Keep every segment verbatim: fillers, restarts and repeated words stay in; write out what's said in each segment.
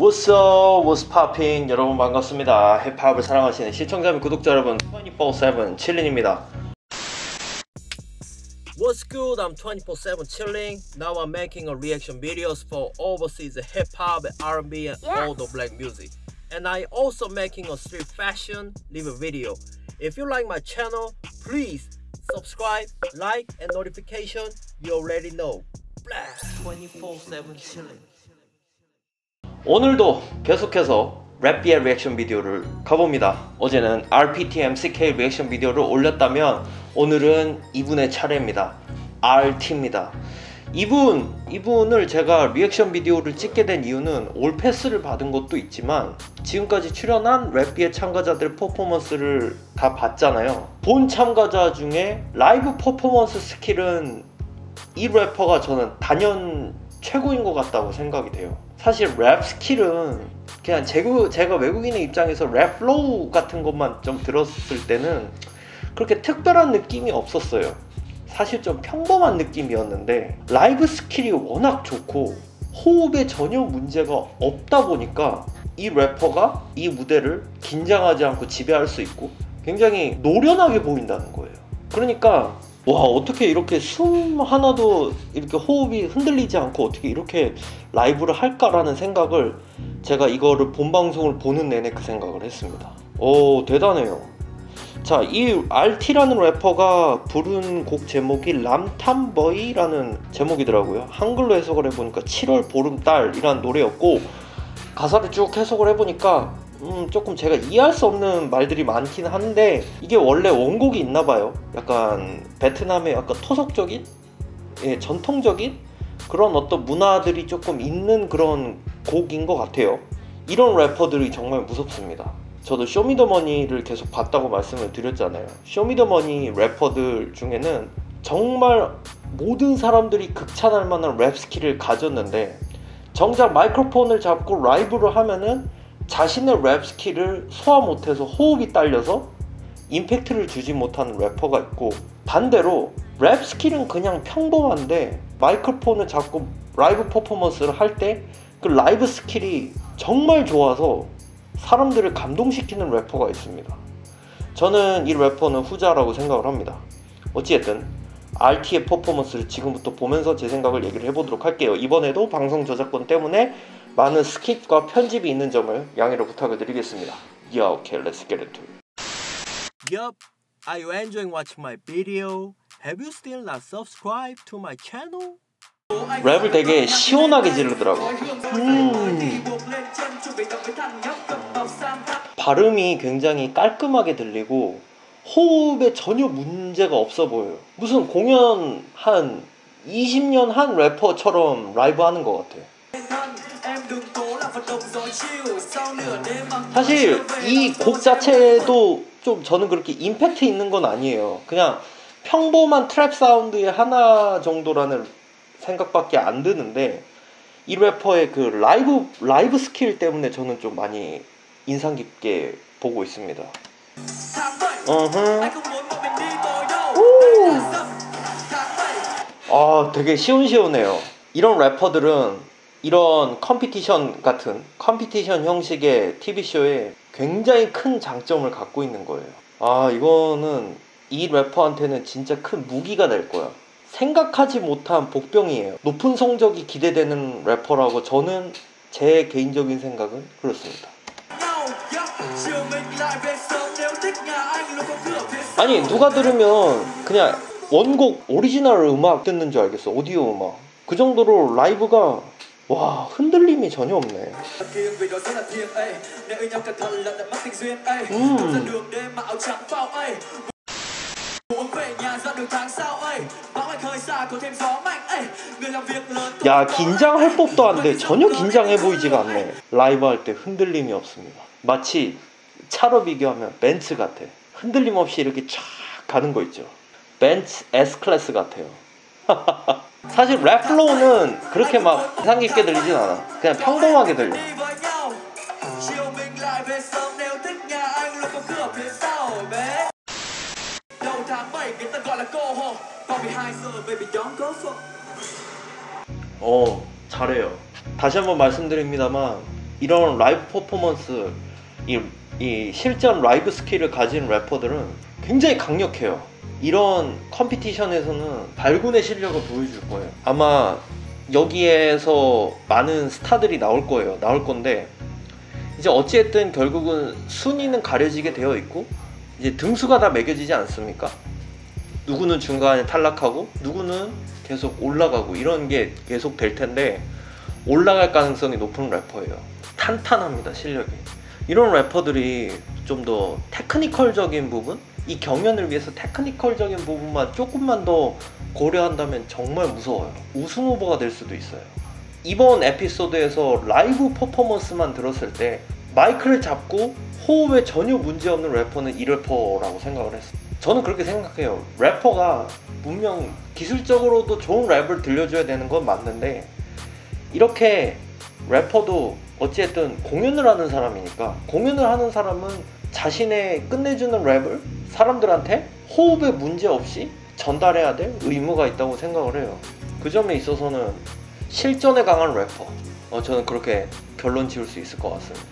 What's up? What's poppin'? 여러분 반갑습니다. 힙합을 사랑하시는 시청자 및 구독자 여러분, 이십사 세븐 칠링입니다. What's good? I'm twenty-four seven Chilling. Now I'm making a reaction videos for overseas hip-hop, R and B, and all the black music. And I also making a street fashion live video. If you like my channel, please subscribe, like, and notification. You already know. Blast! twenty-four seven Chilling. 오늘도 계속해서 랩비의 리액션 비디오를 가봅니다. 어제는 알피티 엠씨케이 리액션 비디오를 올렸다면 오늘은 이분의 차례입니다. 알티입니다. 이분, 이분을 제가 리액션 비디오를 찍게 된 이유는 올 패스를 받은 것도 있지만 지금까지 출연한 랩비의 참가자들 퍼포먼스를 다 봤잖아요. 본 참가자 중에 라이브 퍼포먼스 스킬은 이 래퍼가 저는 단연 최고인 것 같다고 생각이 돼요. 사실 랩 스킬은 그냥 제가 외국인의 입장에서 랩 플로우 같은 것만 좀 들었을 때는 그렇게 특별한 느낌이 없었어요. 사실 좀 평범한 느낌이었는데 라이브 스킬이 워낙 좋고 호흡에 전혀 문제가 없다 보니까 이 래퍼가 이 무대를 긴장하지 않고 지배할 수 있고 굉장히 노련하게 보인다는 거예요. 그러니까 와, 어떻게 이렇게 숨 하나도 이렇게 호흡이 흔들리지 않고 어떻게 이렇게 라이브를 할까라는 생각을 제가 이거를 본방송을 보는 내내 그 생각을 했습니다. 오, 대단해요. 자, 이 알티라는 래퍼가 부른 곡 제목이 람탐버이라는 제목이더라고요. 한글로 해석을 해보니까 칠월 보름달이라는 노래였고 가사를 쭉 해석을 해보니까 음, 조금 제가 이해할 수 없는 말들이 많긴 한데 이게 원래 원곡이 있나봐요. 약간 베트남의 약간 토속적인, 예, 전통적인 그런 어떤 문화들이 조금 있는 그런 곡인 것 같아요. 이런 래퍼들이 정말 무섭습니다. 저도 쇼미더머니를 계속 봤다고 말씀을 드렸잖아요. 쇼미더머니 래퍼들 중에는 정말 모든 사람들이 극찬할 만한 랩 스킬을 가졌는데 정작 마이크로폰을 잡고 라이브를 하면은 자신의 랩 스킬을 소화 못해서 호흡이 딸려서 임팩트를 주지 못하는 래퍼가 있고, 반대로 랩 스킬은 그냥 평범한데 마이크로폰을 잡고 라이브 퍼포먼스를 할 때 그 라이브 스킬이 정말 좋아서 사람들을 감동시키는 래퍼가 있습니다. 저는 이 래퍼는 후자라고 생각을 합니다. 어찌됐든 알티의 퍼포먼스를 지금부터 보면서 제 생각을 얘기를 해보도록 할게요. 이번에도 방송 저작권 때문에 많은 스킵과 편집이 있는 점을 양해를 부탁을 드리겠습니다. Yeah, okay, let's get into it. Yup, are you enjoying watching my video? Have you still not subscribed to my channel? 랩을 되게 시원하게 지르더라고. 음. 발음이 굉장히 깔끔하게 들리고 호흡에 전혀 문제가 없어 보여요. 무슨 공연 한 이십 년 한 래퍼처럼 라이브 하는 것 같아요. 사실 이 곡 자체도 좀 저는 그렇게 임팩트 있는 건 아니에요. 그냥 평범한 트랩 사운드의 하나 정도라는 생각밖에 안 드는데 이 래퍼의 그 라이브 라이브 스킬 때문에 저는 좀 많이 인상 깊게 보고 있습니다. 어흥. 아, 되게 시원시원해요. 이런 래퍼들은 이런 컴피티션 같은 컴피티션 형식의 티비쇼에 굉장히 큰 장점을 갖고 있는 거예요. 아, 이거는 이 래퍼한테는 진짜 큰 무기가 될 거야. 생각하지 못한 복병이에요. 높은 성적이 기대되는 래퍼라고 저는 제 개인적인 생각은 그렇습니다. 아니, 누가 들으면 그냥 원곡 오리지널 음악 듣는 줄 알겠어. 오디오 음악. 그 정도로 라이브가 와, 흔들림이 전혀 없네. 음. 야, 긴장할 법도 안돼. 전혀 긴장해 보이지가 않네. 라이브 할 때 흔들림이 없습니다. 마치 차로 비교하면 벤츠 같아. 흔들림 없이 이렇게 쫙 가는 거 있죠. 벤츠 S클래스 같아요. 사실 랩 플로우는 그렇게 막 인상 깊게 들리진 않아. 그냥 평범하게 들려. 어, 잘해요. 다시 한번 말씀드립니다만 이런 라이브 퍼포먼스, 이, 이 실전 라이브 스킬을 가진 래퍼들은 굉장히 강력해요. 이런 컴피티션에서는 발군의 실력을 보여줄 거예요. 아마 여기에서 많은 스타들이 나올 거예요. 나올 건데 이제 어찌됐든 결국은 순위는 가려지게 되어 있고 이제 등수가 다 매겨지지 않습니까? 누구는 중간에 탈락하고 누구는 계속 올라가고 이런 게 계속 될 텐데 올라갈 가능성이 높은 래퍼예요. 탄탄합니다, 실력이. 이런 래퍼들이 좀 더 테크니컬적인 부분? 이 경연을 위해서 테크니컬적인 부분만 조금만 더 고려한다면 정말 무서워요. 우승 후보가 될 수도 있어요. 이번 에피소드에서 라이브 퍼포먼스만 들었을 때 마이크를 잡고 호흡에 전혀 문제없는 래퍼는 이 래퍼라고 생각을 했어요. 저는 그렇게 생각해요. 래퍼가 분명 기술적으로도 좋은 랩을 들려줘야 되는 건 맞는데 이렇게 래퍼도 어찌됐든 공연을 하는 사람이니까 공연을 하는 사람은 자신의 끝내주는 랩을 사람들한테 호흡에 문제없이 전달해야 될 의무가 있다고 생각을 해요. 그 점에 있어서는 실전에 강한 래퍼, 어, 저는 그렇게 결론 지을 수 있을 것 같습니다.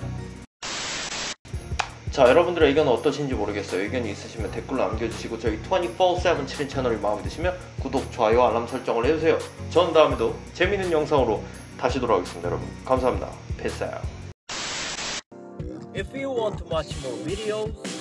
자, 여러분들의 의견은 어떠신지 모르겠어요. 의견이 있으시면 댓글로 남겨주시고 저희 이십사 세븐 칠인 채널이 마음에 드시면 구독, 좋아요, 알람 설정을 해주세요. 전 다음에도 재미있는 영상으로 다시 돌아오겠습니다. 여러분 감사합니다. Peace out. If you want to watch more videos